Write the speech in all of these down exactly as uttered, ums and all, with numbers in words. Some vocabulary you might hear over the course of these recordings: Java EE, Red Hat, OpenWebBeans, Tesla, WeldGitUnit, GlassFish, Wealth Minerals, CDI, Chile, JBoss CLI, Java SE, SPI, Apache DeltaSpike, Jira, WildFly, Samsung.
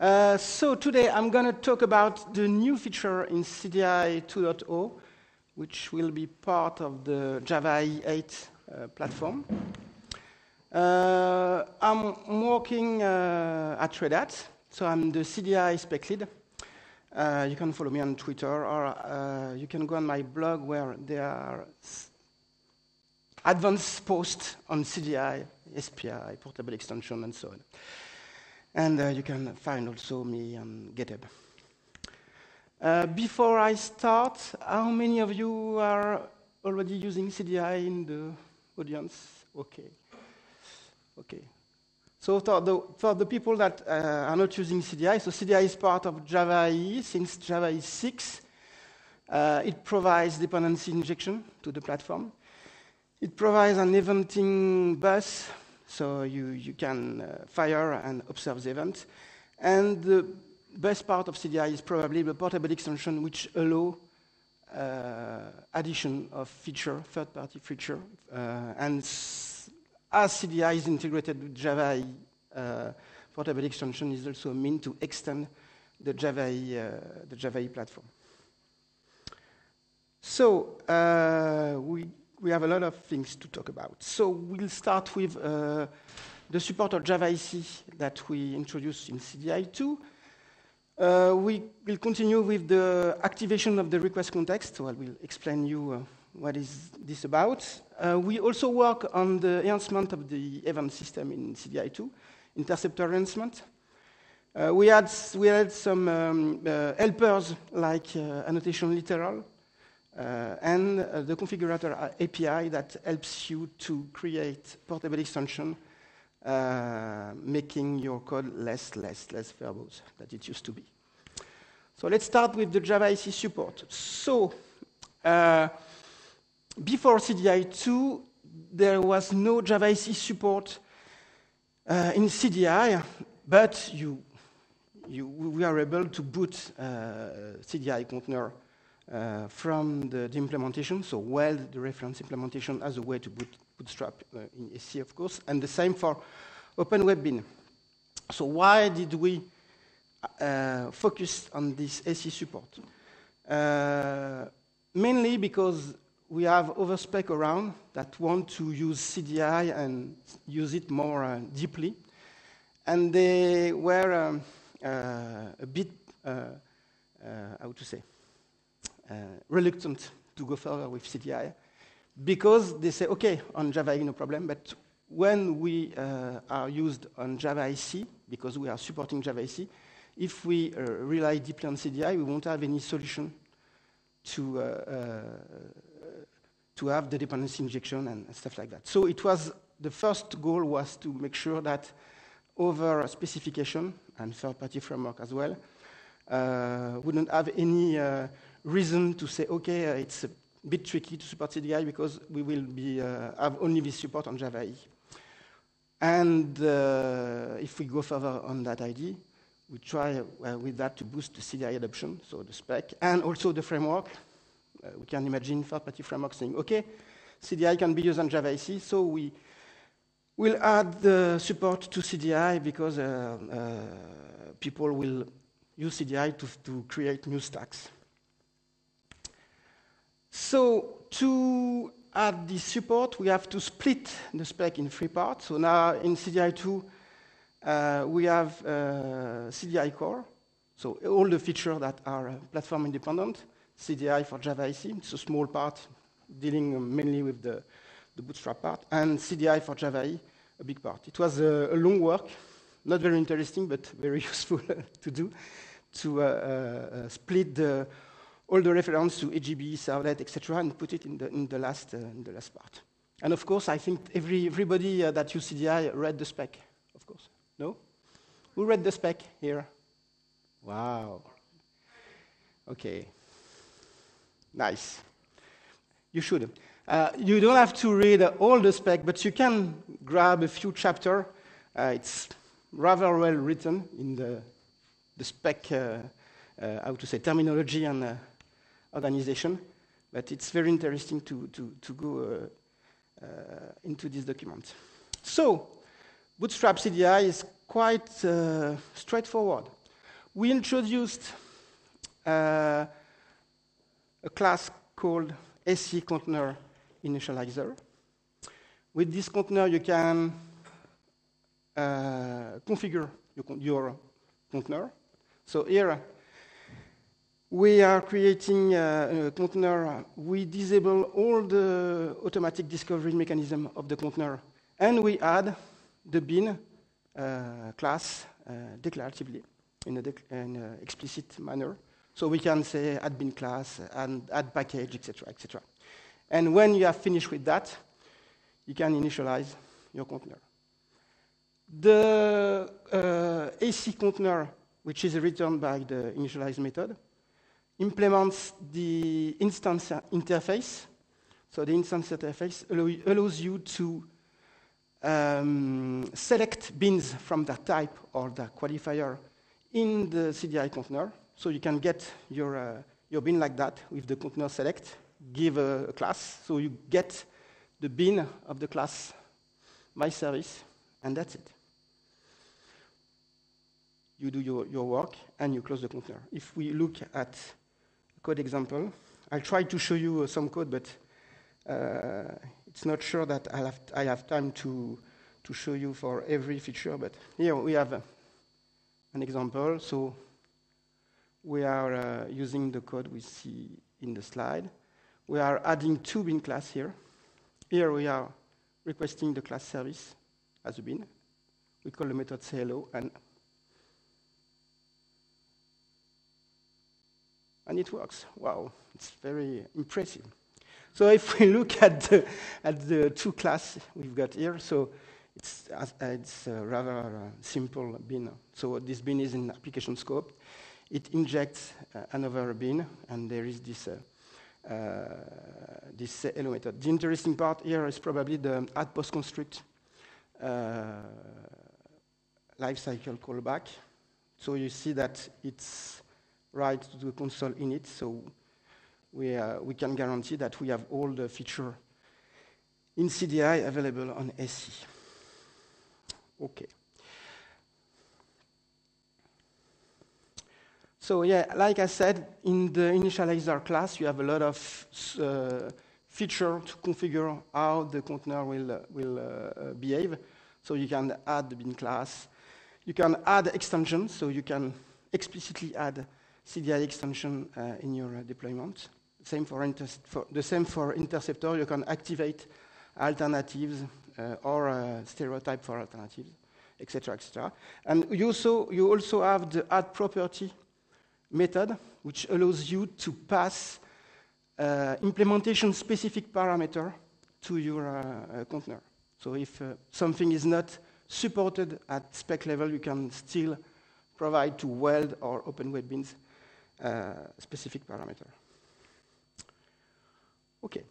Uh, so today I'm going to talk about the new feature in C D I two point oh, which will be part of the Java E E eight uh, platform. Uh, I'm working uh, at Red Hat, so I'm the C D I spec lead. Uh, you can follow me on Twitter, or uh, you can go on my blog where there are advanced posts on C D I, S P I, portable extension, and so on. And uh, you can find also me on GitHub. Uh, before I start, how many of you are already using C D I in the audience? Okay. Okay. So for the, for the people that uh, are not using C D I, so C D I is part of Java E E since Java E E six. Uh, it provides dependency injection to the platform. It provides an eventing bus, so you, you can uh, fire and observe the event. And the best part of C D I is probably the portable extension, which allow uh, addition of feature, third-party feature, uh, and as C D I is integrated with Java E E, uh, portable extension is also a mean to extend the Java E E, uh, the Java E E platform. So uh, we, we have a lot of things to talk about. So we'll start with uh, the support of Java S E that we introduced in C D I two. Uh, we will continue with the activation of the request context, so I will explain you uh, what is this about. Uh, we also work on the enhancement of the event system in C D I two, interceptor enhancement. Uh, we, had, we had some um, uh, helpers like uh, annotation literal uh, and uh, the configurator A P I that helps you to create portable extension, uh, making your code less, less, less verbose than it used to be. So let's start with the Java S E support. So, uh, before C D I two, there was no Java S E support uh, in C D I, but you, you, we are able to boot uh, C D I container uh, from the, the implementation, so Weld, the reference implementation, as a way to boot, bootstrap uh, in S E, of course, and the same for OpenWebBeans. So why did we uh, focus on this S E support? Uh, mainly because we have other spec around that want to use C D I and use it more uh, deeply. And they were um, uh, a bit, uh, uh, how to say, uh, reluctant to go further with C D I because they say, okay, on Java E E, no problem, but when we uh, are used on Java S E, because we are supporting Java S E, if we uh, rely deeply on C D I, we won't have any solution to uh, uh, to have the dependency injection and stuff like that. So it was, the first goal was to make sure that over specification and third-party framework as well uh, wouldn't have any uh, reason to say, okay, uh, it's a bit tricky to support C D I because we will be, uh, have only this support on Java E E. And uh, if we go further on that idea, we try uh, with that to boost the C D I adoption, so the spec, and also the framework. Uh, we can imagine third-party framework saying, okay, C D I can be used on Java S E, so we will add the support to C D I because uh, uh, people will use C D I to, to create new stacks. So to add this support, we have to split the spec in three parts. So now in C D I two, uh, we have uh, C D I core, so all the features that are uh, platform independent. C D I for Java S E, it's a small part dealing mainly with the, the bootstrap part, and C D I for Java E E, a big part. It was a, a long work, not very interesting, but very useful to do, to uh, uh, split the, all the reference to A G B, servlet, et cetera, and put it in the, in, the last, uh, in the last part. And of course, I think every, everybody uh, that used C D I read the spec, of course. No? Who read the spec here? Wow. Okay. Nice. You should. Uh, you don't have to read uh, all the spec, but you can grab a few chapters. Uh, it's rather well written in the, the spec, uh, uh, how to say, terminology and uh, organization. But it's very interesting to, to, to go uh, uh, into this document. So, Bootstrap C D I is quite uh, straightforward. we introduced uh, a class called S E Container Initializer. With this container, you can uh, configure your, con your container. So here, we are creating a, a container. We disable all the automatic discovery mechanism of the container, and we add the bin uh, class uh, declaratively in an dec explicit manner. So we can say add bin class, and add package, et cetera, et cetera. And when you have finished with that, you can initialize your container. The uh, A C container, which is returned by the initialize method, implements the instance interface. So the instance interface allow allows you to um, select bins from their type or their qualifier in the C D I container. So you can get your, uh, your bin like that with the container select, give a, a class. So you get the bin of the class, my service, and that's it. You do your, your work, and you close the container. If we look at a code example, I'll try to show you uh, some code, but uh, it's not sure that I'll have I have time to, to show you for every feature, but here we have uh, an example. So we are uh, using the code we see in the slide. We are adding two bin class here. Here we are requesting the class service as a bin. We call the method say hello, and, and it works. Wow, it's very impressive. So if we look at the, at the two classes we've got here, so it's, uh, it's a rather uh, simple bin. So this bin is in application scope. It injects uh, another bin, and there is this uh, Uh, this hello method. The interesting part here is probably the add post construct uh, lifecycle callback. So you see that it's right to the console init, so we, uh, we can guarantee that we have all the features in C D I available on S E. Okay. So yeah, like I said, in the initializer class, you have a lot of uh, feature to configure how the container will, uh, will uh, behave. So you can add the bin class. You can add extensions, so you can explicitly add C D I extension uh, in your uh, deployment. Same for for the same for interceptor. You can activate alternatives uh, or uh, stereotype for alternatives, et cetera, et cetera. And you also you also have the add property method, which allows you to pass uh, implementation-specific parameter to your uh, uh, container. So if uh, something is not supported at spec level, you can still provide to Weld or OpenWebBeans uh, specific parameter. Okay.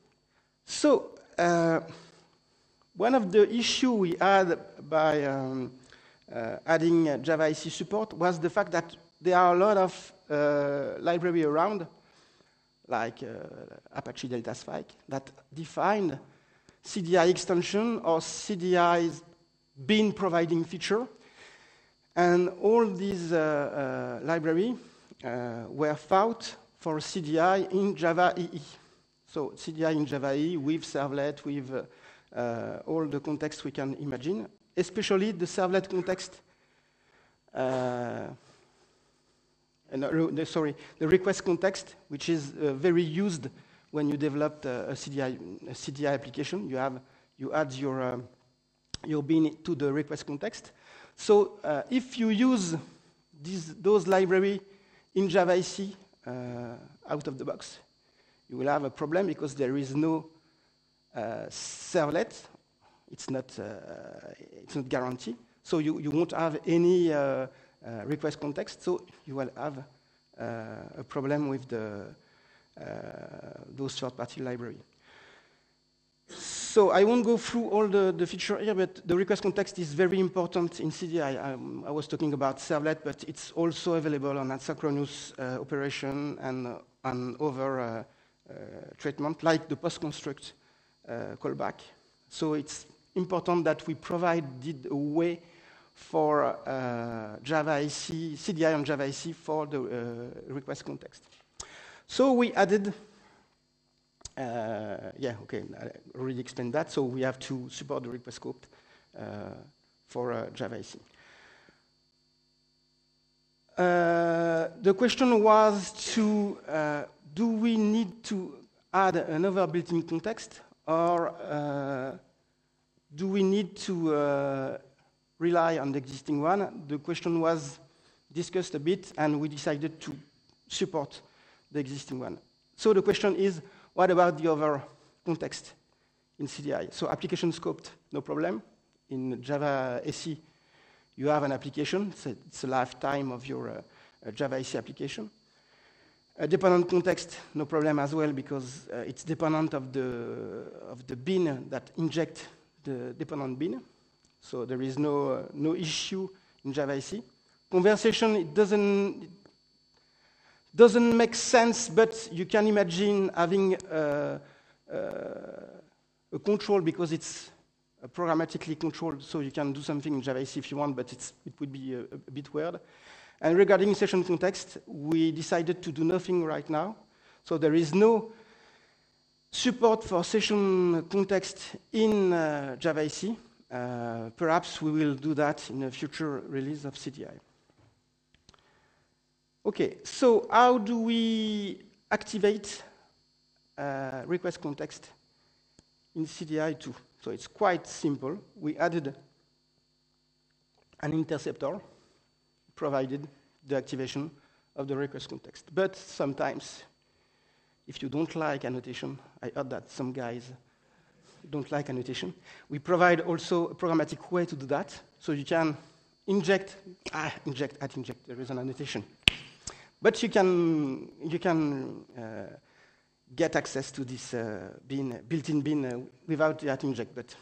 So uh, one of the issues we had by um, uh, adding uh, Java S E support was the fact that there are a lot of uh, libraries around, like uh, Apache DeltaSpike, that define C D I extension or C D I's bin providing feature. And all these uh, uh, libraries uh, were found for C D I in Java E E. So C D I in Java E E with servlet, with uh, uh, all the context we can imagine, especially the servlet context. Uh, And, uh, sorry, the request context, which is uh, very used when you develop uh, a, C D I, a C D I application. You have you add your um, your bin to the request context. So uh, if you use these, those libraries in Java S E uh, out of the box, you will have a problem because there is no uh, servlet. It's not uh, it's not guaranteed. So you you won't have any. Uh, Uh, request context, so you will have uh, a problem with the, uh, those third-party library. So I won't go through all the, the features here, but the request context is very important in C D I. Um, I was talking about servlet, but it's also available on asynchronous uh, operation and uh, on other uh, uh, treatment, like the post-construct uh, callback. So it's important that we provided a way for uh, Java S E, C D I on Java S E for the uh, request context. So we added, uh, yeah, okay, I already explained that. So we have to support the request scope uh, for uh, Java S E. Uh, the question was to, uh, do we need to add another built-in context, or uh, do we need to uh, rely on the existing one? The question was discussed a bit, and we decided to support the existing one. So the question is, what about the other context in C D I? So application scoped, no problem. In Java S E, you have an application. So it's a lifetime of your uh, uh, Java S E application. A dependent context, no problem as well, because uh, it's dependent of the, of the bean that inject the dependent bean. So there is no, uh, no issue in Java S E. Conversation, it doesn't, it doesn't make sense, but you can imagine having uh, uh, a control, because it's uh, programmatically controlled, so you can do something in Java S E if you want, but it's, it would be a, a bit weird. And regarding session context, we decided to do nothing right now. So there is no support for session context in uh, Java S E. Uh, perhaps we will do that in a future release of C D I. Okay, so how do we activate uh, request context in C D I two? So it's quite simple. We added an interceptor, provided the activation of the request context. But sometimes, if you don't like annotation, I heard that some guys don't like annotation, we provide also a programmatic way to do that. So you can inject, ah, inject, at inject, there is an annotation. But you can, you can uh, get access to this uh, bin, built-in bin uh, without the at inject. But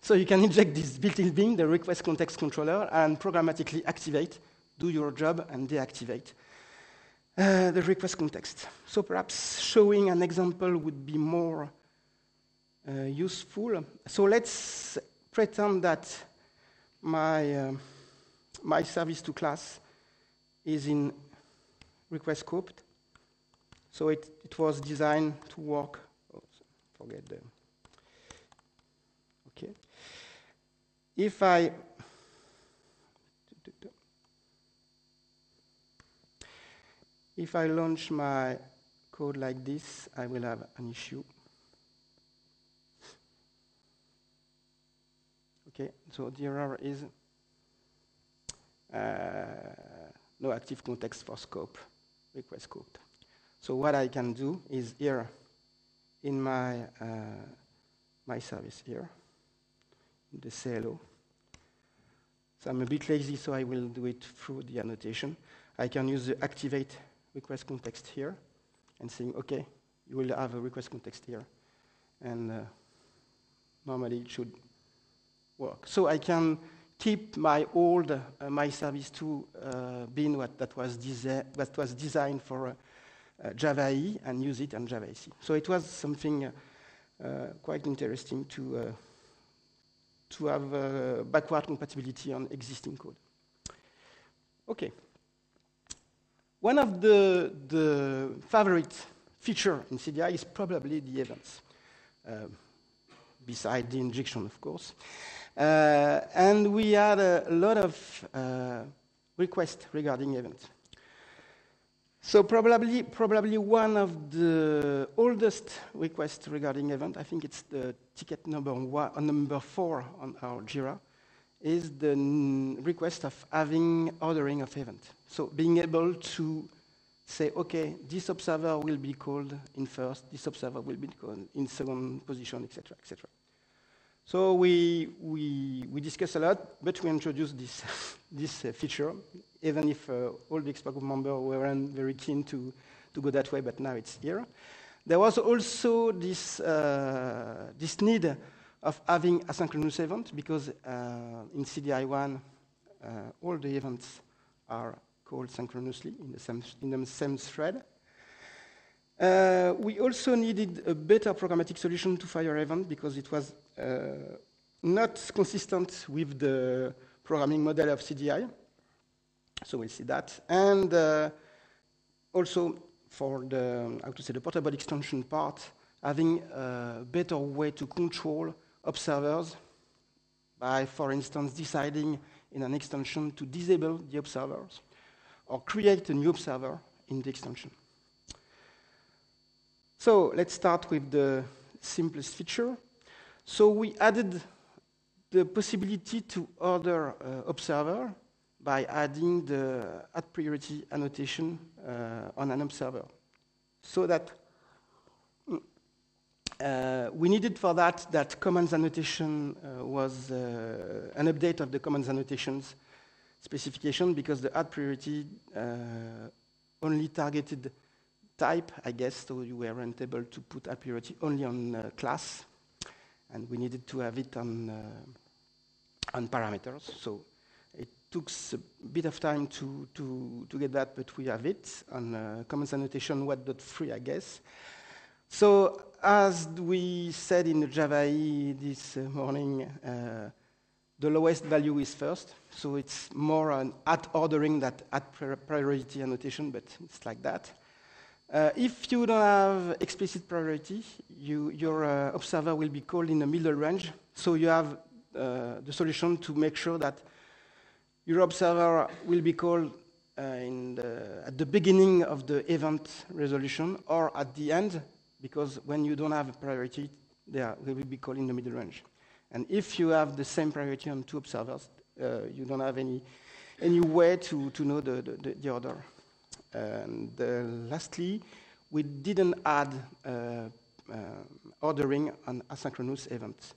so you can inject this built-in bin, the request context controller, and programmatically activate, do your job, and deactivate uh, the request context. So perhaps showing an example would be more uh, useful. So let's pretend that my, uh, my service to class is in request scoped. So it, it was designed to work, oh, forget the, okay. If I, if I launch my code like this, I will have an issue. Okay, so the error is uh, no active context for scope, request scoped. So what I can do is here in my uh, my service here, the C L O. So I'm a bit lazy, so I will do it through the annotation. I can use the activate request context here and saying, okay, you will have a request context here. And uh, normally it should work. So I can keep my old uh, my service to uh, bin what that was, that was designed for uh, uh, Java E E and use it on Java S E. So it was something uh, uh, quite interesting to uh, to have uh, backward compatibility on existing code. Okay. One of the, the favorite feature in C D I is probably the events, uh, beside the injection, of course. Uh, and we had a lot of uh, requests regarding events. So probably, probably one of the oldest requests regarding event, I think it's the ticket number one, uh, number four on our Jira, is the request of having ordering of event. So being able to say, okay, this observer will be called in first, this observer will be called in second position, et cetera, et cetera. So we we we discuss a lot, but we introduced this this uh, feature. Even if uh, all the expert group members weren't very keen to, to go that way, but now it's here. There was also this, uh, this need of having asynchronous event, because uh, in C D I one, uh, all the events are called synchronously in the same, in the same thread. Uh, we also needed a better programmatic solution to fire event, because it was uh, not consistent with the programming model of C D I. So we'll see that. And uh, also for the, how to say, the portable extension part, having a better way to control observers by, for instance, deciding in an extension to disable the observers or create a new observer in the extension. So let's start with the simplest feature. So we added the possibility to order uh, observer by adding the at priority annotation uh, on an observer. So that uh, we needed for that that commands annotation uh, was uh, an update of the commands annotations specification, because the at priority uh, only targeted type, I guess, so you weren't able to put at priority only on uh, class, and we needed to have it on uh, on parameters. So it took a bit of time to, to, to get that, but we have it on uh, comments annotation what dot three, I guess. So as we said in the Java E E this morning, uh, the lowest value is first. So it's more an at ordering than at priority annotation, but it's like that. Uh, if you don't have explicit priority, you, your uh, observer will be called in the middle range. So you have uh, the solution to make sure that your observer will be called uh, in the, at the beginning of the event resolution or at the end, because when you don't have a priority, they, are, they will be called in the middle range. And if you have the same priority on two observers, uh, you don't have any, any way to, to know the, the, the order. And uh, lastly, we didn't add uh, uh, ordering on asynchronous events.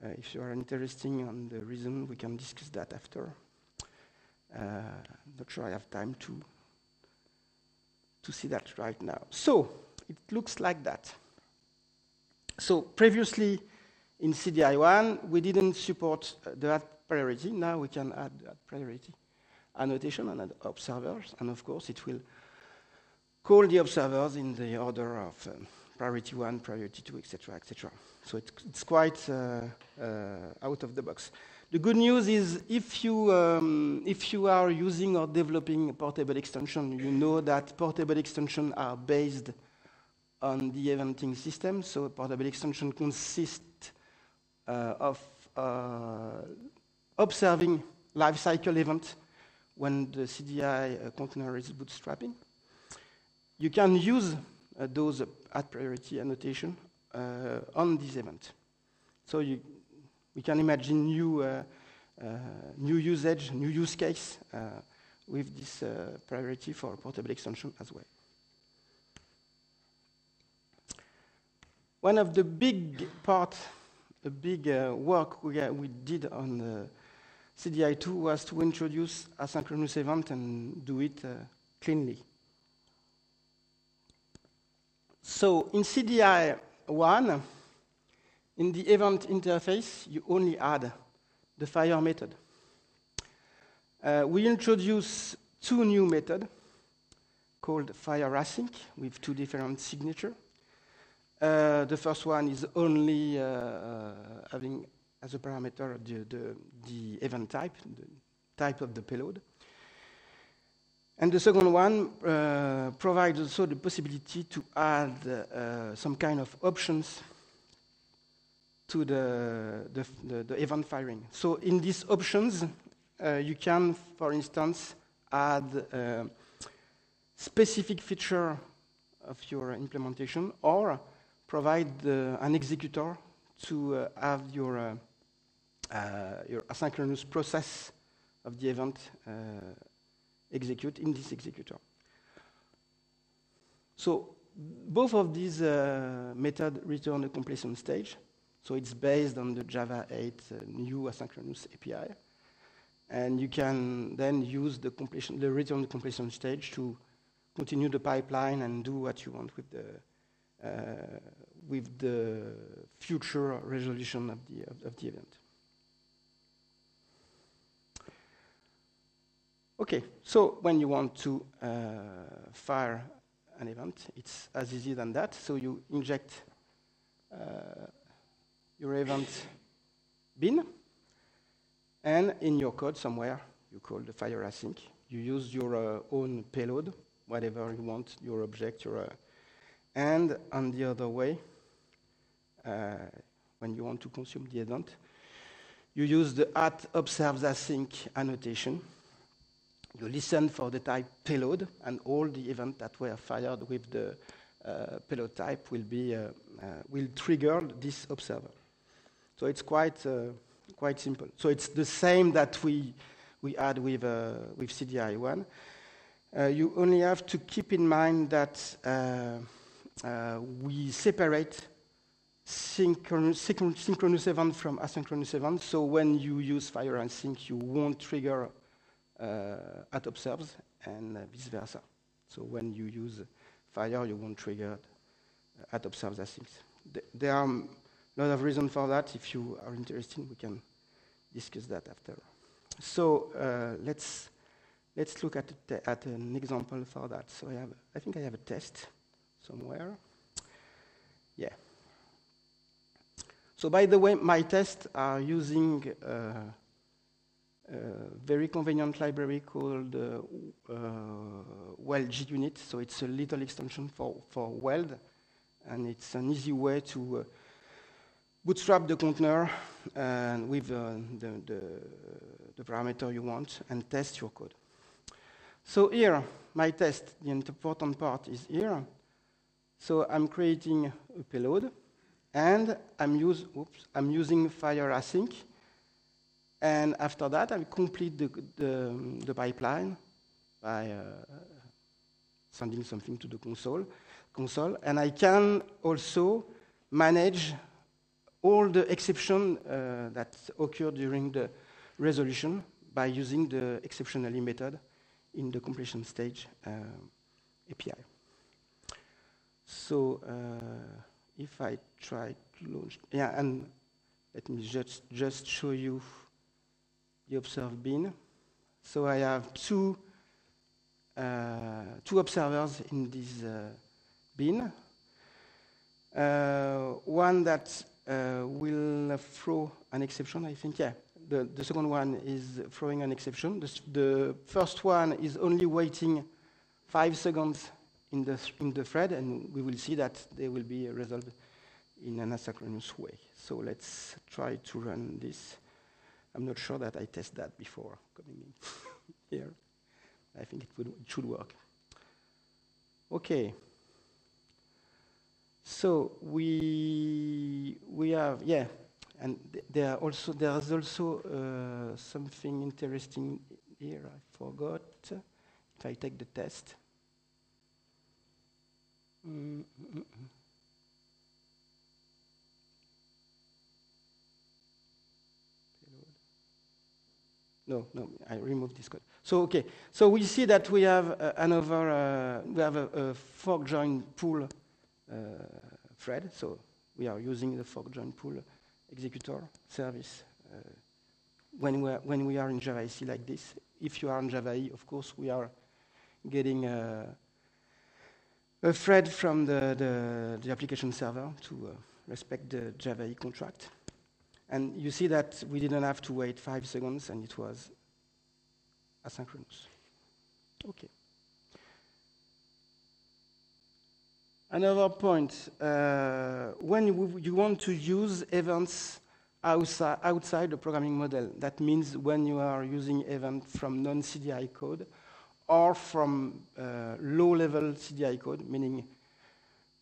Uh, if you are interested on the reason, we can discuss that after. Uh, I'm not sure I have time to, to see that right now. So it looks like that. So previously in C D I one, we didn't support the at priority. Now we can add at priority annotation and observers, and of course it will call the observers in the order of um, priority one, priority two, et cetera, et cetera. So it, it's quite uh, uh, out of the box. The good news is if you um, if you are using or developing a portable extension, you know that portable extensions are based on the eventing system. So a portable extension consists uh, of uh, observing lifecycle events when the C D I uh, container is bootstrapping. You can use uh, those at priority annotation uh, on this event. So you, we can imagine new, uh, uh, new usage, new use case uh, with this uh, priority for portable extension as well. One of the big part, the big uh, work we, uh, we did on the C D I two was to introduce asynchronous event and do it uh, cleanly. So in C D I one, in the event interface, you only add the fire method. Uh, we introduce two new methods called fire async with two different signatures. Uh, the first one is only uh, uh, having as a parameter, the, the, the event type, the type of the payload. And the second one uh, provides also the possibility to add uh, some kind of options to the, the, the, the event firing. So in these options, uh, you can, for instance, add a specific feature of your implementation or provide uh, an executor to uh, have your uh, Uh, your asynchronous process of the event uh, execute in this executor. So both of these uh, methods return a completion stage. So it's based on the Java eight uh, new asynchronous A P I. And you can then use the, completion, the return completion stage to continue the pipeline and do what you want with the, uh, with the future resolution of the, of, of the event. Okay, so when you want to uh, fire an event, it's as easy than that. So you inject uh, your event bin, And in your code somewhere, you call the fire async. You use your uh, own payload, whatever you want, your object, your. Uh, and on the other way, uh, when you want to consume the event, you use the at observes async annotation. You listen for the type payload, and all the events that were fired with the uh, payload type will be uh, uh, will trigger this observer. So it's quite uh, quite simple. So it's the same that we we had with uh, with C D I one. Uh, you only have to keep in mind that uh, uh, we separate synchronous, synchronous event from asynchronous event. So when you use fire and sync, you won't trigger Uh, at observes and uh, vice versa. So when you use fire, you won't trigger uh, at observes asyncs. Th there are um, a lot of reasons for that. If you are interested, we can discuss that after. So uh, let's let's look at at an example for that. So I have I think I have a test somewhere. Yeah. So by the way, my tests are using. Uh, Uh, very convenient library called uh, uh, WeldGitUnit, so it's a little extension for, for Weld, and it's an easy way to uh, bootstrap the container uh, with uh, the, the, the parameter you want and test your code. So here, my test, the important part is here. So I'm creating a payload, and I'm, use, oops, I'm using fire async. And after that, I complete the, the, the pipeline by uh, sending something to the console, console. And I can also manage all the exceptions uh, that occur during the resolution by using the exceptionally method in the completion stage uh, A P I. So uh, if I try to launch, yeah, and let me just, just show you the observed bean. So I have two uh, two observers in this uh, bean. Uh, one that uh, will throw an exception, I think. Yeah, the the second one is throwing an exception. The, the first one is only waiting five seconds in the th in the thread, and we will see that they will be resolved in an asynchronous way. So let's try to run this. I'm not sure that I test that before coming in here. I think it, would, it should work. Okay. So we we have yeah, and th there are also there is also uh, something interesting here. I forgot. If I take the test. Mm -mm -mm. No, no, I removed this code. So okay, so we see that we have uh, another, uh, we have a, a fork join pool uh, thread. So we are using the fork join pool executor service uh, when we are, when we are in Java S E like this. If you are in Java E E, of course, we are getting uh, a thread from the, the the application server to uh, respect the Java E E contract. And you see that we didn't have to wait five seconds, and it was asynchronous. Okay. Another point, uh, when you, you want to use events outside, outside the programming model, that means when you are using events from non-C D I code or from uh, low-level C D I code, meaning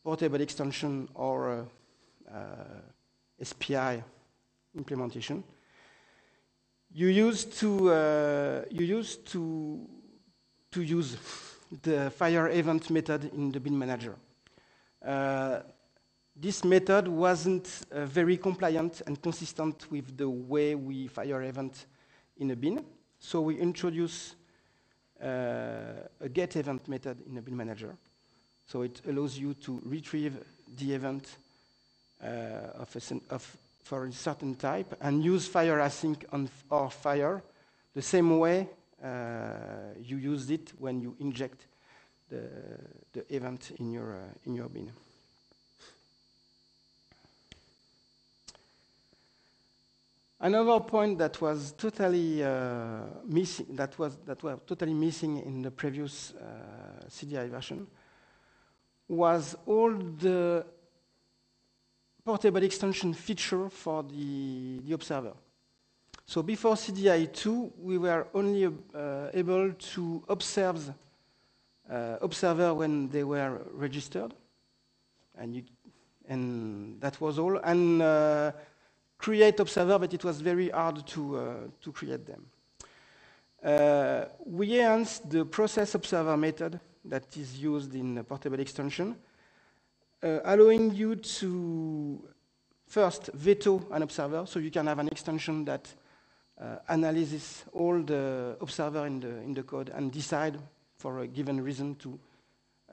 portable extension or uh, uh, S P I, implementation, you used to uh, you used to to use the fire event method in the bean manager. Uh, this method wasn't uh, very compliant and consistent with the way we fire event in a bean, so we introduced uh, a get event method in the bean manager. So it allows you to retrieve the event uh, of a of for a certain type, and use fire async on or fire the same way uh, you used it when you inject the, the event in your, uh, in your bean. Another point that was totally uh, missing, that was that were totally missing in the previous uh, C D I version, was all the portable extension feature for the, the observer. So before C D I two, we were only uh, able to observe uh, observer when they were registered, and you, and that was all. And uh, create observer, but it was very hard to, uh, to create them. Uh, we enhanced the process observer method that is used in portable extension, uh, allowing you to first veto an observer, so you can have an extension that uh, analyzes all the observer in the, in the code and decide for a given reason to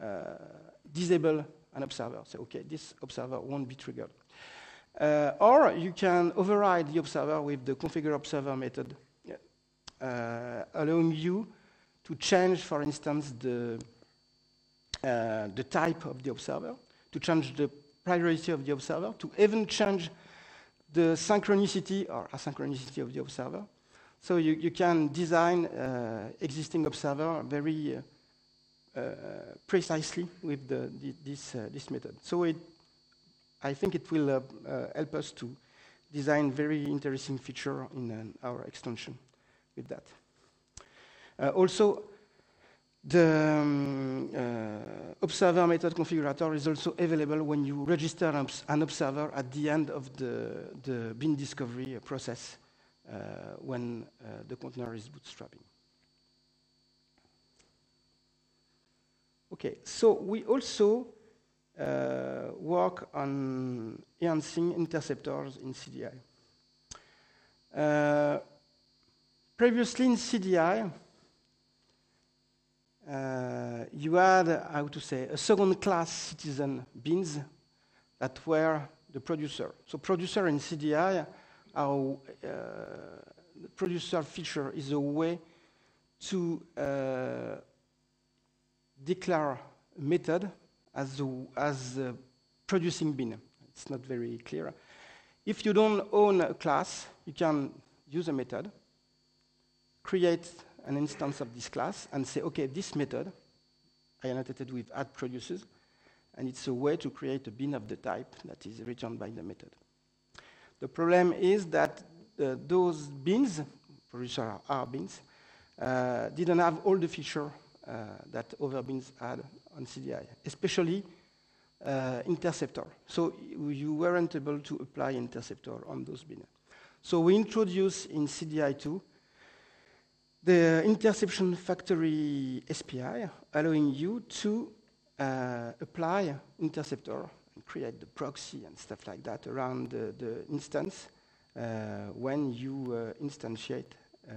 uh, disable an observer. So, okay, this observer won't be triggered. Uh, or you can override the observer with the configure observer method, uh, allowing you to change, for instance, the, uh, the type of the observer, to change the priority of the observer, to even change the synchronicity or asynchronicity of the observer. So you, you can design uh, existing observer very uh, uh, precisely with the, the, this, uh, this method. So it I think it will uh, uh, help us to design very interesting feature in uh, our extension with that. Uh, also, the um, uh, observer method configurator is also available when you register an, obs an observer at the end of the, the bean discovery process uh, when uh, the container is bootstrapping. Okay, so we also Uh, work on enhancing interceptors in C D I. Uh, previously in C D I, uh, you had, how to say, a second-class citizen beans that were the producer. So producer in C D I, our uh, producer feature is a way to uh, declare a method as a, as a producing bean. It's not very clear. If you don't own a class, you can use a method, create an instance of this class, and say, okay, this method, I annotated with add produces, and it's a way to create a bean of the type that is returned by the method. The problem is that uh, those beans, producer are beans, uh, didn't have all the feature uh, that other beans had on C D I, especially uh, interceptor. So you weren't able to apply interceptor on those beans. So we introduced in C D I two the interception factory S P I, allowing you to uh, apply interceptor and create the proxy and stuff like that around the, the instance uh, when you uh, instantiate uh,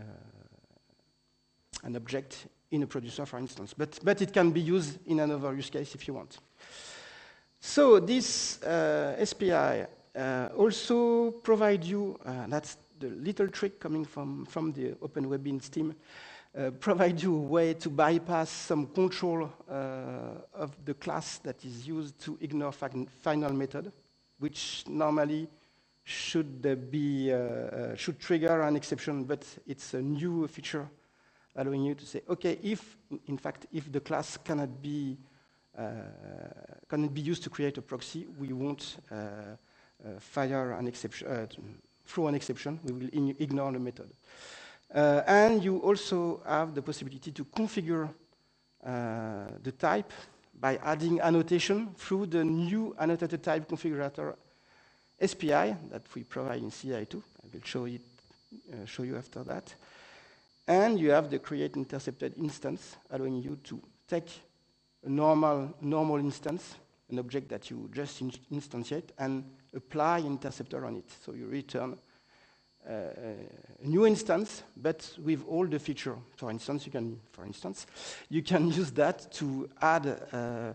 an object in a producer, for instance, but, but it can be used in another use case if you want. So this uh, S P I uh, also provides you, uh, that's the little trick coming from, from the OpenWebBeans team, uh, provides you a way to bypass some control uh, of the class that is used to ignore final method, which normally should, be, uh, should trigger an exception, but it's a new feature allowing you to say, okay, if, in fact, if the class cannot be, uh, cannot be used to create a proxy, we won't uh, uh, fire an exception, uh, throw an exception, we will ignore the method. Uh, and you also have the possibility to configure uh, the type by adding annotation through the new annotated type configurator S P I that we provide in C D I two. I will show, it, uh, show you after that. And you have the create intercepted instance, allowing you to take a normal, normal instance, an object that you just in instantiate, and apply interceptor on it. So you return uh, a new instance, but with all the feature. For instance, you can, for instance, you can use that to add, uh,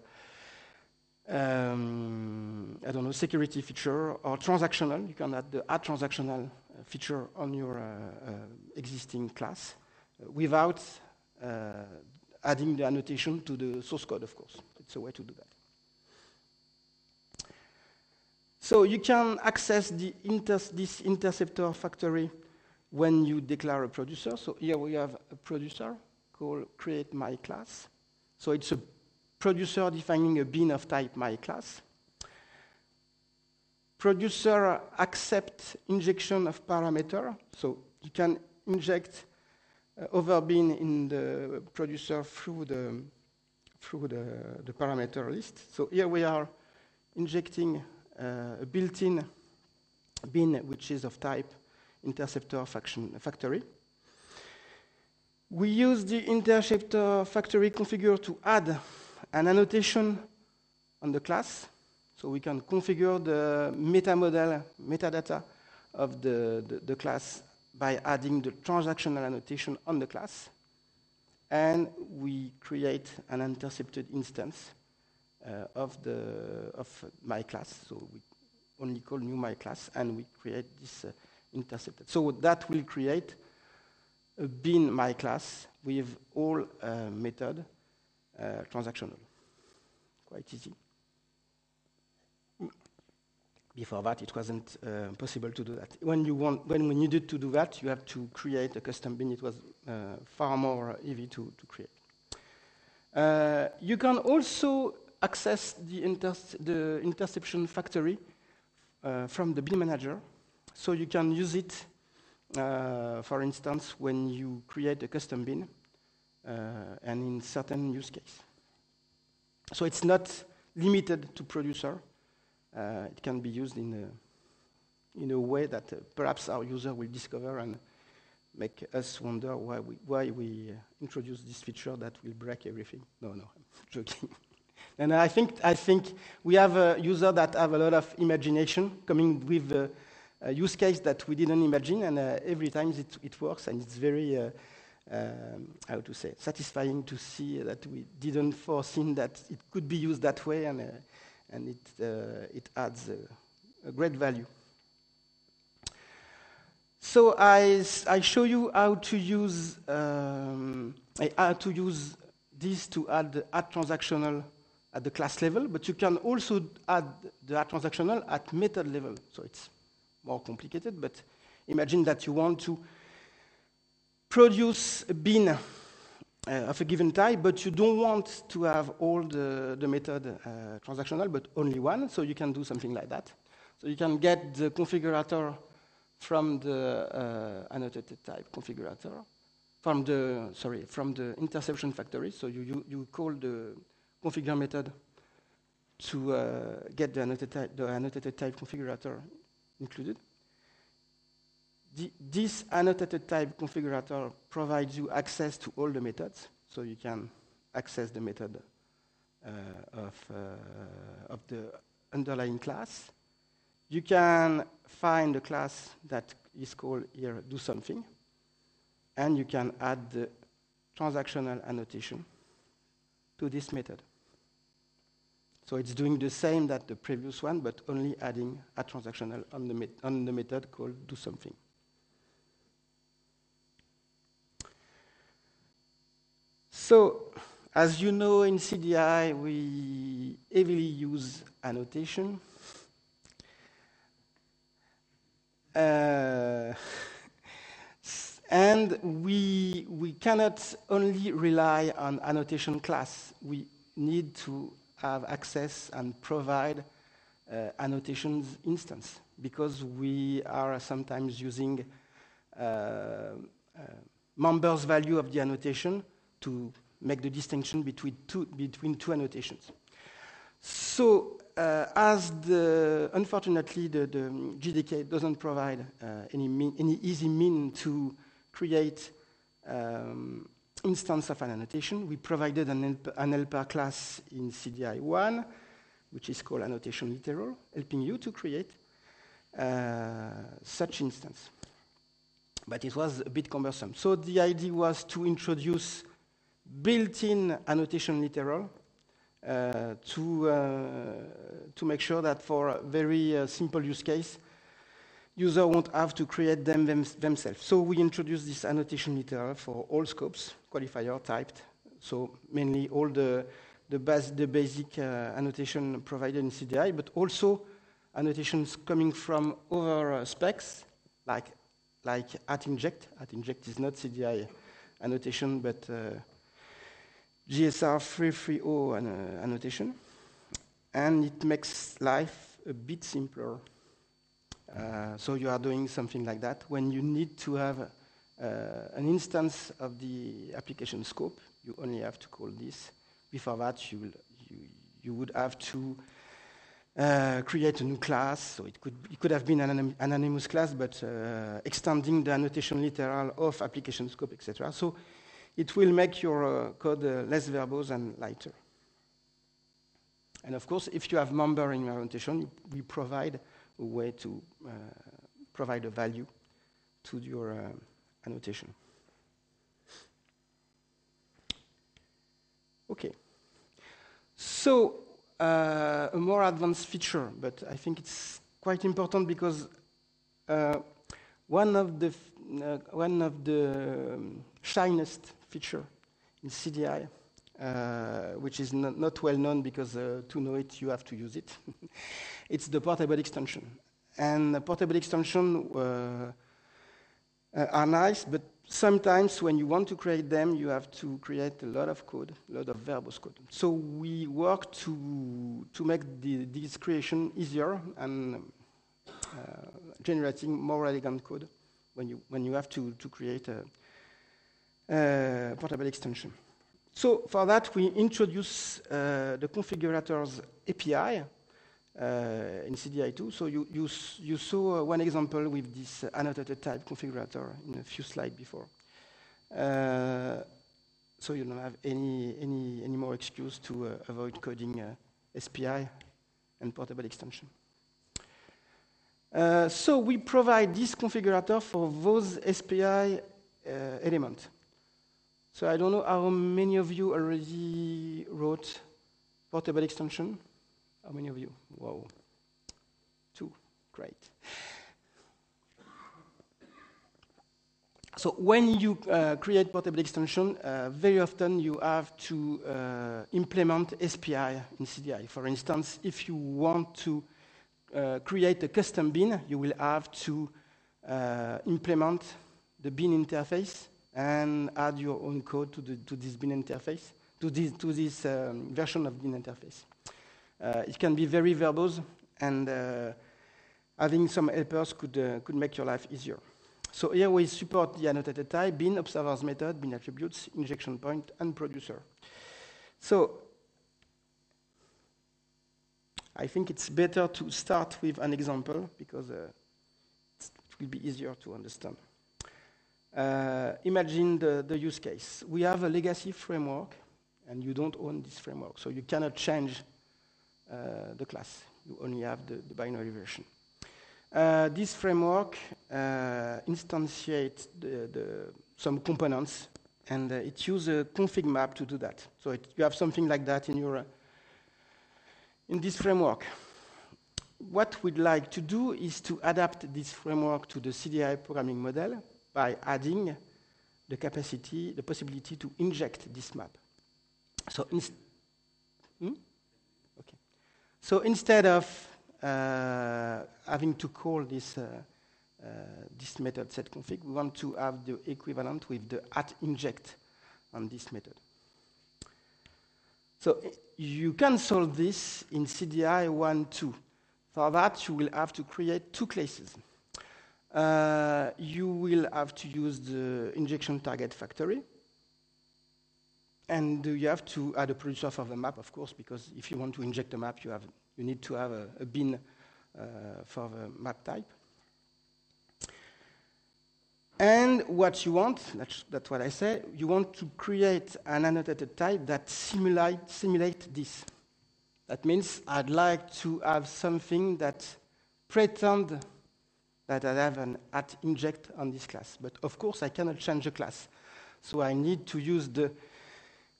um, I don't know, security feature or transactional. You can add the add transactional feature on your uh, uh, existing class, without uh, adding the annotation to the source code, of course. It's a way to do that. So you can access the inter this interceptor factory when you declare a producer. So here we have a producer called create my class. So it's a producer defining a bean of type my class. Producer accepts injection of parameter. So you can inject uh, over bean in the producer through the through the, the parameter list. So here we are injecting Uh, a built-in bean which is of type interceptor faction factory. We use the interceptor factory configure to add an annotation on the class, so we can configure the meta model metadata of the, the, the class by adding the transactional annotation on the class, and we create an intercepted instance Uh, of the of my class, so we only call new my class, and we create this uh, intercepted. So that will create a bean my class with all uh, method uh, transactional. Quite easy. Before that, it wasn't uh, possible to do that. When you want, when we needed to do that, you have to create a custom bean. It was uh, far more easy to to create. Uh, you can also access the, inter the interception factory uh, from the bean manager. So you can use it, uh, for instance, when you create a custom bean uh, and in certain use case. So it's not limited to producer. Uh, it can be used in a, in a way that uh, perhaps our user will discover and make us wonder why we, why we uh, introduce this feature that will break everything. No, no, I'm joking. And I think, I think we have a user that have a lot of imagination coming with a, a use case that we didn't imagine, and uh, every time it, it works, and it's very, uh, um, how to say, satisfying to see that we didn't foresee that it could be used that way, and, uh, and it, uh, it adds a, a great value. So I, I show you how to use, um, how to use this to add, add transactional at the class level, but you can also add the add transactional at method level. So it's more complicated, but imagine that you want to produce a bean uh, of a given type, but you don't want to have all the, the method uh, transactional, but only one, so you can do something like that. So you can get the configurator from the uh, annotated type configurator, from the, sorry, from the interception factory, so you, you, you call the configure method to uh, get the annotated, type, the annotated type configurator included. The, this annotated type configurator provides you access to all the methods, so you can access the method uh, of, uh, of the underlying class. You can find a class that is called here do something, and you can add the transactional annotation to this method. So it's doing the same that the previous one, but only adding a transactional on the, met on the method called do something. So, as you know, in C D I, we heavily use annotation. Uh, and we, we cannot only rely on annotation class. We need to have access and provide uh, annotations instance, because we are sometimes using uh, uh, members value of the annotation to make the distinction between two, between two annotations. So uh, as the, unfortunately the, the G D K doesn't provide uh, any, mean, any easy mean to create um, instance of an annotation, we provided an helper, an helper class in C D I one, which is called annotation literal, helping you to create uh, such instance. But it was a bit cumbersome. So the idea was to introduce built-in annotation literal uh, to, uh, to make sure that for a very uh, simple use case, user won't have to create them, them themselves. So we introduced this annotation literal for all scopes, qualifier, typed, so mainly all the, the, bas the basic uh, annotation provided in C D I, but also annotations coming from other uh, specs, like like at inject. At inject is not C D I annotation, but uh, G S R three three zero an, uh, annotation, and it makes life a bit simpler. Uh, so you are doing something like that when you need to have uh, an instance of the application scope. You only have to call this. Before that, you will you you would have to uh, create a new class. So it could it could have been an anonymous class, but uh, extending the annotation literal of application scope, et cetera. So it will make your uh, code uh, less verbose and lighter. And of course, if you have member implementation, we provide a way to uh, provide a value to your uh, annotation. Okay. So uh, a more advanced feature, but I think it's quite important because uh, one of the uh, one of the um, shiniest feature in C D I, uh, which is not, not well known because uh, to know it you have to use it. It's the portable extension, and the portable extension uh, are nice, but sometimes when you want to create them, you have to create a lot of code, a lot of verbose code. So we work to, to make the, this creation easier and uh, generating more elegant code when you, when you have to, to create a, a portable extension. So for that, we introduce uh, the configurators A P I uh, in C D I two. So you, you, you saw one example with this annotated type configurator in a few slides before. Uh, so you don't have any, any, any more excuse to uh, avoid coding uh, S P I and portable extension. Uh, so we provide this configurator for those S P I uh, elements. So I don't know how many of you already wrote portable extension. How many of you? Wow. Two. Great. So when you uh, create portable extension, uh, very often you have to uh, implement S P I in C D I. For instance, if you want to uh, create a custom bean, you will have to uh, implement the bean interface and add your own code to, the, to this bean interface, to this, to this um, version of bean interface. Uh, it can be very verbose, and uh, having some helpers could, uh, could make your life easier. So here we support the annotated type, bean, observers method, bean attributes, injection point, and producer. So I think it's better to start with an example because uh, it will be easier to understand. Uh, imagine the, the use case. We have a legacy framework, and you don't own this framework, so you cannot change Uh, the class. You only have the, the binary version. Uh, this framework uh, instantiates the, the, some components, and uh, it uses a config map to do that. So it, you have something like that in your uh, in this framework. What we'd like to do is to adapt this framework to the C D I programming model by adding the capacity, the possibility to inject this map. So inst hmm? So instead of uh, having to call this, uh, uh, this method setConfig, we want to have the equivalent with the at inject on this method. So you can solve this in C D I one point two. For that, you will have to create two classes. Uh, you will have to use the injection target factory. And you have to add a producer for the map, of course, because if you want to inject a map, you have you need to have a, a bean uh, for the map type. And what you want, that's, that's what I said, you want to create an annotated type that simulate, simulate this. That means I'd like to have something that pretend that I have an at inject on this class. But of course, I cannot change the class. So I need to use the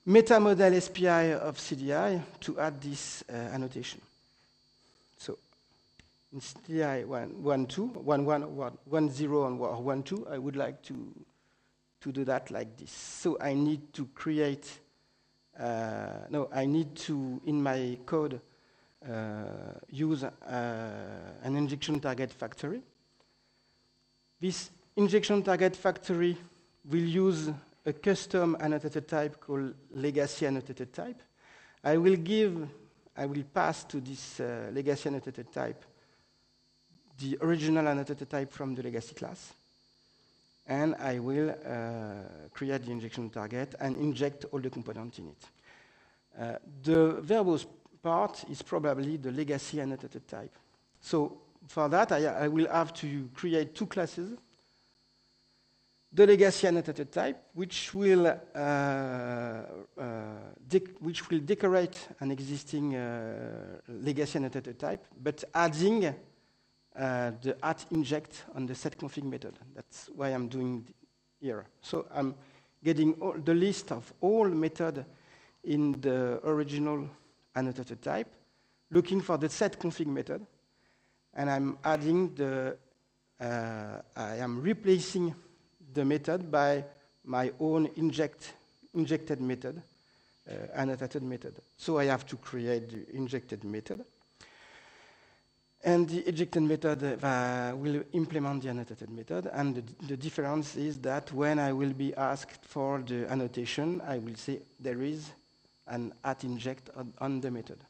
metamodel S P I of C D I to add this uh, annotation. So in C D I one point one point two, one point one, one point zero, and one point two, I would like to, to do that like this. So I need to create, uh, no, I need to, in my code, uh, use uh, an injection target factory. This injection target factory will use a custom annotated type called legacy annotated type. I will give, I will pass to this uh, legacy annotated type the original annotated type from the legacy class, and I will uh, create the injection target and inject all the components in it. Uh, the verbose part is probably the legacy annotated type. So for that, I, I will have to create two classes. The legacy annotated type, which will uh, uh, which will decorate an existing uh, legacy annotated type, but adding uh, the at inject on the setConfig method. That's why I'm doing here. So I'm getting all the list of all methods in the original annotated type, looking for the setConfig method, and I'm adding the uh, I am replacing the method by my own inject, injected method, uh, annotated method. So I have to create the injected method. And the injected method uh, will implement the annotated method. And the, the difference is that when I will be asked for the annotation, I will say there is an at inject on, on the method.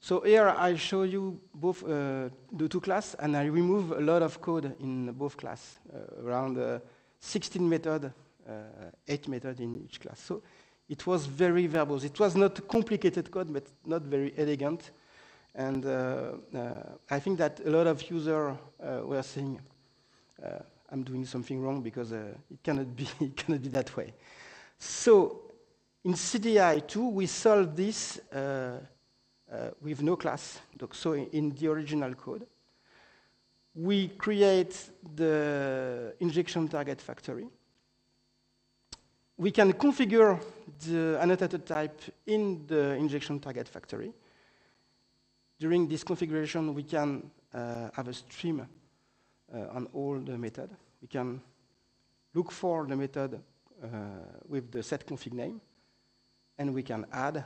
So here I show you both uh, the two classes, and I remove a lot of code in both classes, uh, around uh, sixteen methods, uh, eight methods in each class. So it was very verbose. It was not complicated code, but not very elegant. And uh, uh, I think that a lot of users uh, were saying, uh, I'm doing something wrong because uh, it cannot be, it cannot be that way. So in C D I two, we solved this uh, Uh, with no class, so in the original code. We create the injection target factory. We can configure the annotated type in the injection target factory. During this configuration, we can uh, have a stream uh, on all the method. We can look for the method uh, with the setConfig name, and we can add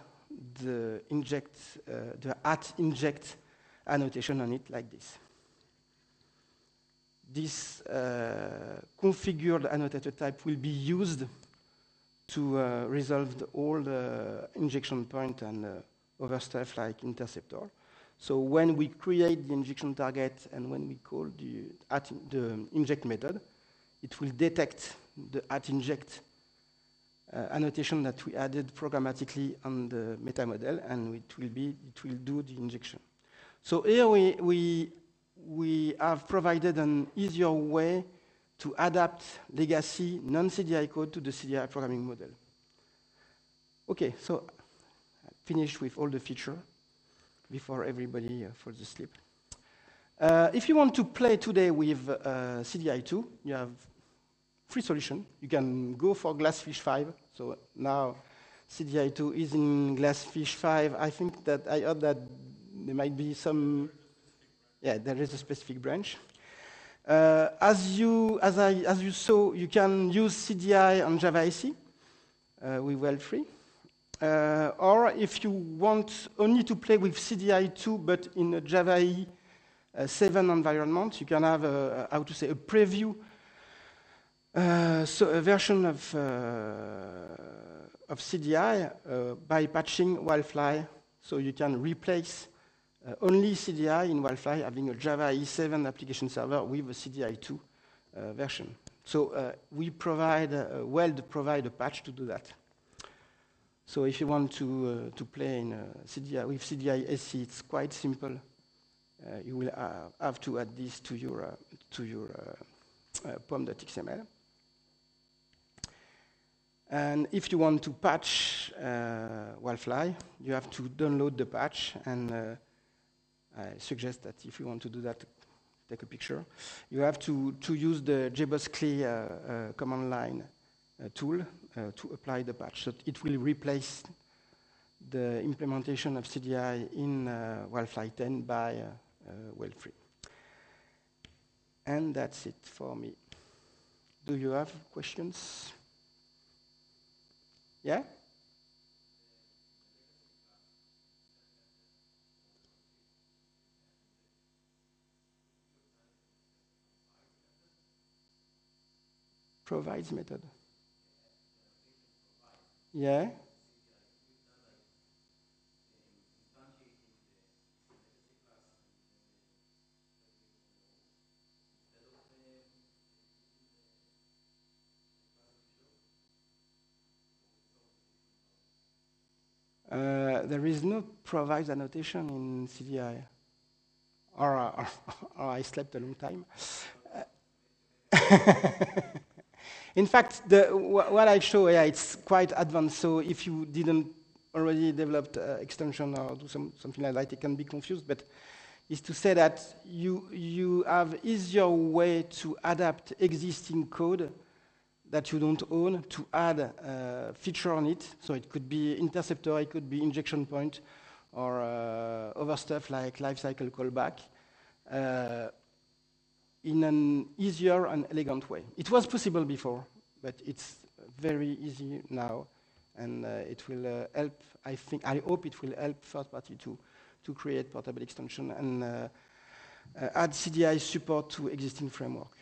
the inject, uh, the at inject annotation on it like this. This uh, configured annotated type will be used to uh, resolve all the injection point and uh, other stuff like interceptor. So when we create the injection target and when we call the, at in the inject method, it will detect the at inject Uh, annotation that we added programmatically on the meta model, and it will be it will do the injection. So here we we we have provided an easier way to adapt legacy non-C D I code to the C D I programming model. Okay, so I finished with all the features before everybody uh, falls asleep. Uh, if you want to play today with uh, C D I two, you have free solution. You can go for GlassFish five. So now C D I two is in GlassFish five. I think that I heard that there might be some, yeah, there is a specific branch. Uh, as you as I as you saw, you can use C D I on Java S E uh, with WildFly, uh, or if you want only to play with C D I two but in a Java E E uh, seven environment, you can have a, how to say, a preview. Uh, so a version of, uh, of C D I uh, by patching WildFly, so you can replace uh, only C D I in WildFly, having a Java E E seven application server with a C D I two uh, version. So uh, we provide, uh, Weld provide a patch to do that. So if you want to, uh, to play in C D I, with C D I S E, it's quite simple. Uh, you will uh, have to add this to your, uh, to your uh, uh, pom dot X M L. And if you want to patch uh, WildFly, you have to download the patch. And uh, I suggest that if you want to do that, take a picture. You have to, to use the JBoss C L I uh, uh, command line uh, tool uh, to apply the patch. So it will replace the implementation of C D I in uh, WildFly ten by uh, uh, WildFly. And that's it for me. Do you have questions? Yeah? provides method. Yeah? Uh, there is no provides annotation in C D I. Or, or, or I slept a long time. In fact, the, wh what I show, yeah, it's quite advanced. So if you didn't already develop uh, extension or do some, something like that, it can be confused. But it's to say that you you have easier way to adapt existing code that you don't own to add a feature on it. So it could be interceptor, it could be injection point, or uh, other stuff like lifecycle callback, uh, in an easier and elegant way. It was possible before, but it's very easy now, and uh, it will uh, help, I think, I hope it will help third party to, to create portable extension and uh, uh, add C D I support to existing framework.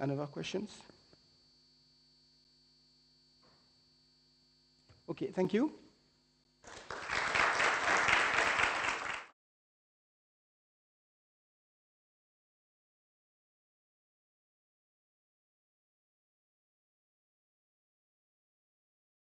Another questions? Okay, thank you.